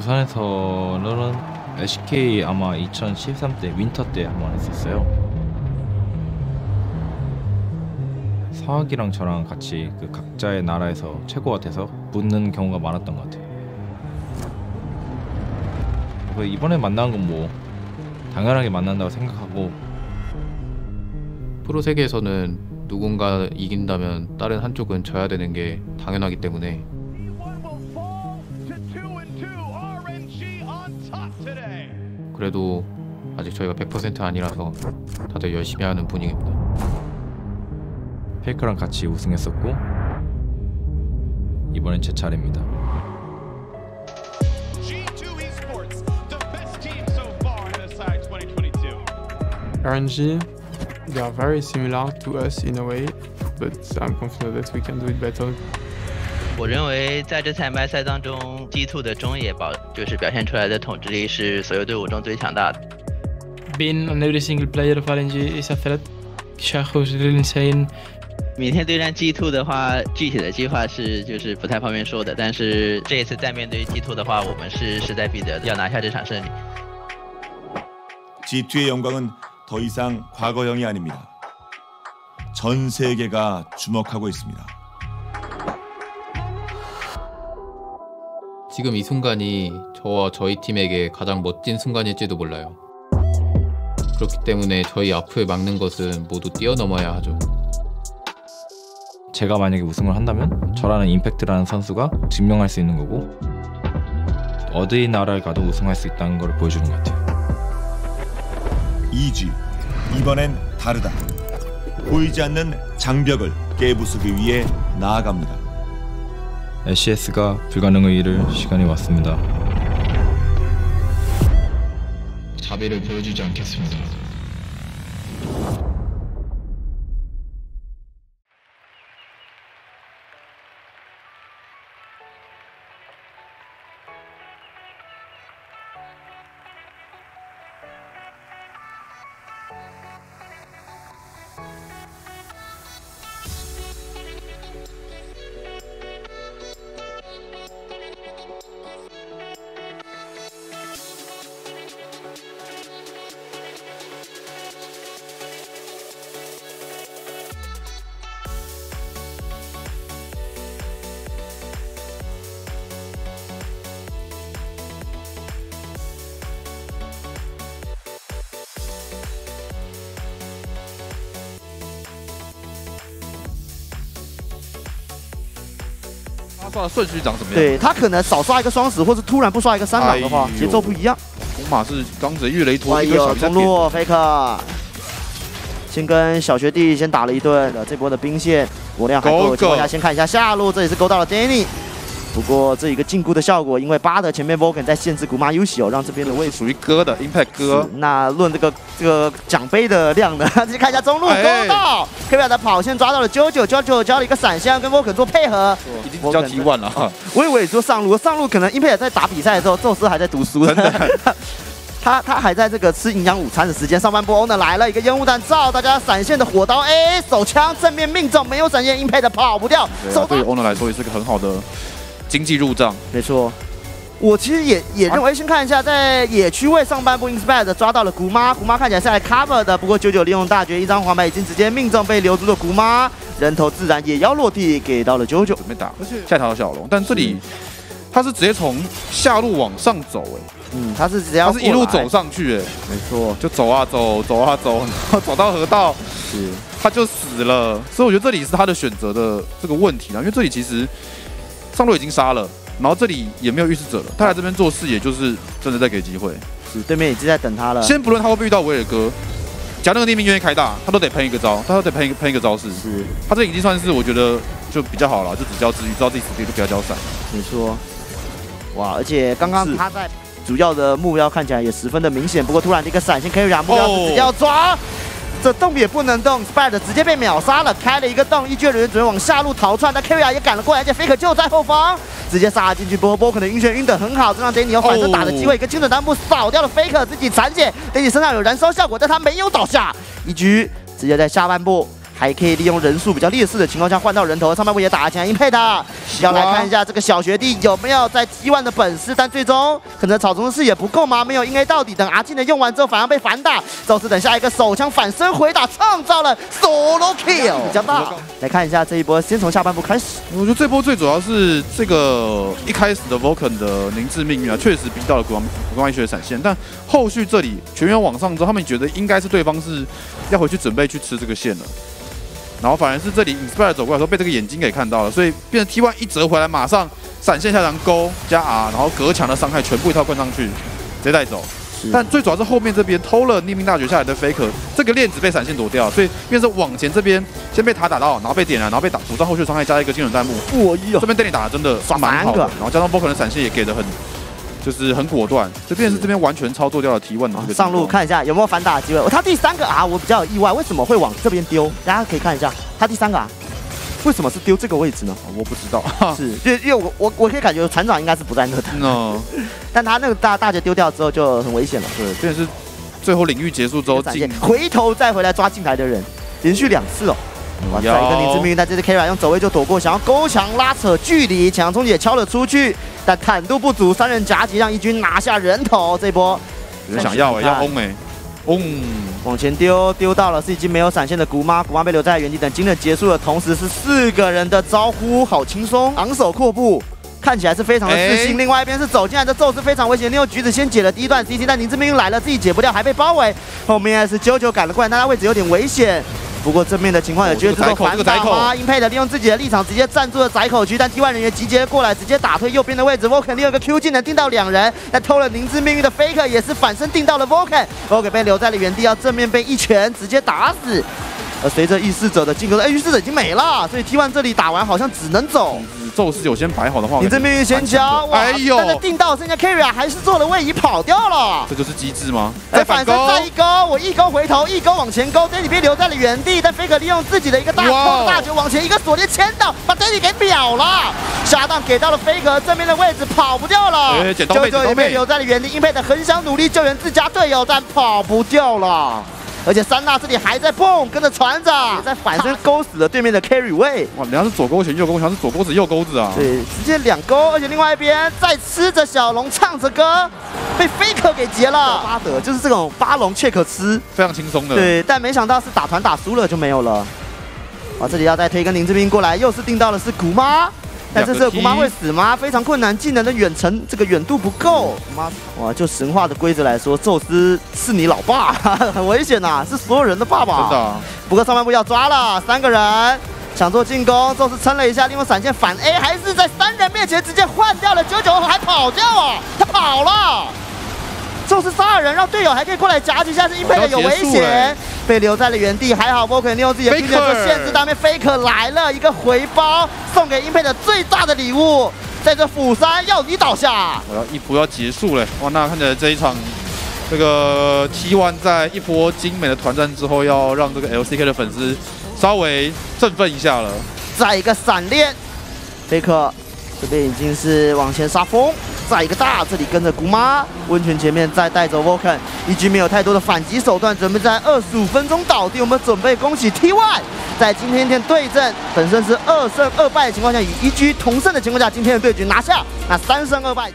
부산에서는 SK 아마 2013때 윈터 때 한번 했었어요. 사학이랑 저랑 같이 그 각자의 나라에서 최고가 돼서 붙는 경우가 많았던 것 같아요. 그래서 이번에 만난 건 뭐 당연하게 만난다고 생각하고, 프로 세계에서는 누군가 이긴다면 다른 한쪽은 져야 되는 게 당연하기 때문에 그래도 아직 저희가 100% 아니라서 다들 열심히 하는 분위기입니다. 페이커랑 같이 우승했었고 이번엔 제 차례입니다. G2 Esports, the best team so far in the side 2022. RNG, they are very similar to us in a way, but I'm confident that we can do it better. 我认为在这场MSI当中 ，G2 的中野就是表现出来的统治力是所有队伍中最强大的。Being on every single player of RNG is a threat. Shaho's really insane. 明天对战 G2 的话，具体的计划是就是不太方便说的。但是这一次再面对 G2 的话，我们是势在必得的，要拿下这场胜利。G2의 영광은 더 이상 과거형이 아닙니다. 전 세계가 주목하고 있습니다. 지금 이 순간이 저와 저희 팀에게 가장 멋진 순간일지도 몰라요. 그렇기 때문에 저희 앞을 막는 것은 모두 뛰어넘어야 하죠. 제가 만약에 우승을 한다면 저라는 임팩트라는 선수가 증명할 수 있는 거고, 어디 나라를 가도 우승할 수 있다는 걸 보여주는 것 같아요. EG, 이번엔 다르다. 보이지 않는 장벽을 깨부수기 위해 나아갑니다. SCS가 불가능을 이룰 시간이 왔습니다. 자비를 보여주지 않겠습니다.刷的顺序长什么样？对他可能少刷一个双十，或是突然不刷一个三档的话，节奏不一样。红马是刚子越雷拖一个小中路 ，Faker 先跟小学弟先打了一顿的，这波的兵线我量还够的情况下，先看一下下路，这也是勾到了 Danny。不过这一个禁锢的效果，因为巴德前面 Vulcan 在限制古玛优喜哦，让这边的位置属于哥的 Impact 哥。那论这个奖杯的量呢，直接看一下中路勾到 ，K 的跑线抓到了 JoJo 交了一个闪现，跟 Vulcan 做配合，已经比较T1了哈。我以为说上路可能 Impact 在打比赛的时候，宙斯还在读书，真的。他还在这个吃营养午餐的时间。上半波 Owner 来了一个烟雾弹罩，大家闪现的火刀 A 手枪正面命中，没有闪现 Impact 跑不掉。对于 Owner 来说也是个很好的。 经济入账，没错。我其实也认为，先看一下在野区位上半部 ，Inspire 抓到了古妈，古妈看起来是来 cover 的。不过九九利用大绝一张黄牌已经直接命中被留住的古妈，人头自然也要落地，给到了九九。准备打，而且下条小龙，但这里他是直接从下路往上走，哎，嗯，他是直接，他是一路走上去，哎，没错，就走啊走，走啊走，然后走到河道，是，他就死了。所以我觉得这里是他的选择的这个问题啦，因为这里其实。 上路已经杀了，然后这里也没有预示者了。他来这边做事，也就是真的在给机会。是，对面已经在等他了。先不论他会不会遇到维尔哥，假如那个地面愿意开大，他都得喷一个招，他都得喷一个招式。是，他这已经算是我觉得就比较好了，就只交治愈，知道自己死定就不要交闪。没错。哇，而且刚刚他在主要的目标看起来也十分的明显，不过突然的一个闪现 K 染目标直接要抓。 这动也不能动 ，Spider 直接被秒杀了，开了一个洞，一巨人准备往下路逃窜，但 Kyria 也赶了过来，而且 Faker 就在后方，直接杀进去。不过 Vulcan 的晕眩晕得很好，这让 Danny 有反身打的机会，一个精准弹幕扫掉了 Faker， 自己残血。Danny 身上有燃烧效果，但他没有倒下。一局直接在下半部还可以利用人数比较劣势的情况下换到人头。上半部也打起来，Impact要来看一下这个小学弟有没有在 T1 的本事，但最终可能草丛视野不够吗？没有应该到底，等阿进的用完之后反而被反打。宙斯等下一个手枪反身回打，创造了 solo kill， 比较大。来看一下这一波，先从下半部开始。我觉得这波最主要是这个一开始的 Vulcan 的凝滞命运啊，确实逼到了古光一学的闪现，但后续这里全员往上之后，他们觉得应该是对方是要回去准备去吃这个线了。 然后反而是这里 Inspire 走过来的时候被这个眼睛给看到了，所以变成 T1 一折回来，马上闪现下场勾加 R， 然后隔墙的伤害全部一套灌上去，直接带走。但最主要是后面这边偷了匿名大学下来的 Faker， 这个链子被闪现躲掉，所以变成往前这边先被塔打到，然后被点燃，然后被打阻断后续伤害加一个精准弹幕。哇哟，这边Danny打的真的蛮好的，然后加上 Vulcan 的闪现也给的很。 就是很果断，这边是这边完全操作掉了提问的。上路看一下有没有反打的机会。他第三个 R 我比较有意外，为什么会往这边丢？大家可以看一下，他第三个 R 为什么是丢这个位置呢？我不知道，是因为我可以感觉船长应该是不在那打。但他那个大姐丢掉之后就很危险了。对，这也是最后领域结束之后进回头再回来抓进来的人，连续2次哦。 哇塞！一个凝滞命运，但这次 K 软用走位就躲过，想要勾墙拉扯距离，抢中也敲了出去，但坦度不足，3人夹击让一军拿下人头。这波有人想要要轰轰往前丢，丢到了是已经没有闪现的姑妈，姑妈被留在原地等精准结束了，同时是4个人的招呼，好轻松，昂首阔步。 看起来是非常的自信，另外一边是走进来的宙斯非常危险，利用橘子先解了第一段 CC， 但凝滞命运来了，自己解不掉，还被包围。后面是99赶了过来，但他位置有点危险。不过正面的情况也觉得这个反打吗？Impact利用自己的立场直接站住了窄口区，但 T1 人员集结过来，直接打退右边的位置。Vulcan 利用个 Q 技能定到2人，但偷了凝滞命运的 Faker 也是反身定到了 Vulcan， Vulcan 被留在了原地，要正面被一拳直接打死。而随着预示者的进攻，预示者已经没了，所以 T1 这里打完好像只能走。 宙斯有先摆好的话，你这命运先交，哎呦，真的定到剩下 Carry 还是做了位移跑掉了，这就是机制吗？哎，反身再一勾，我一勾回头，一勾往前勾 ，Danny 被留在了原地，但 Faker 利用自己的一个大空大球往前一个锁链牵到，把 Danny 给秒了，下档给到了 Faker 正面的位置，跑不掉了，99也被留在了原地，Impact很想努力救援自家队友，但跑不掉了。 而且珊娜这里还在蹦，跟着船长也在反身勾死了对面的 carry 位。哇，人家是左勾拳右勾拳，是左勾子右勾子啊！对，直接2勾，而且另外一边在吃着小龙唱着歌，被 Faker 给截了。巴德就是这种巴龙 check 吃，非常轻松的。对，但没想到是打团打输了就没有了。哇，这里要再推一根凝滞兵过来，又是定到了是姑妈。 但这次姑妈会死吗？非常困难，技能的远程这个远度不够。哇，就神话的规则来说，宙斯是你老爸，很危险呐、啊，是所有人的爸爸。真的、啊。不过上半部要抓了，3个人想做进攻，宙斯撑了一下，利用闪现反 A， 还是在3人面前直接换掉了99，还跑掉啊，他跑了。宙斯杀了人，让队友还可以过来夹击一下，是Impact有危险。 被留在了原地，还好 Vulcan 利用自己的技能做限制，但被 Faker 来了一个回包，送给Impact的最大的礼物，在这釜山要你倒下。我要一波要结束了，哇，那看起来这一场这个 T1 在一波精美的团战之后，要让这个 LCK 的粉丝稍微振奋一下了。再一个闪电 ，Faker 这边已经是往前杀风。 再一个大，这里跟着姑妈温泉前面再带走 Vulcan， EG 没有太多的反击手段，准备在25分钟倒地。我们准备恭喜 T1， 在今天的对阵本身是2胜2败的情况下，与EG同胜的情况下，今天的对局拿下那3胜2败。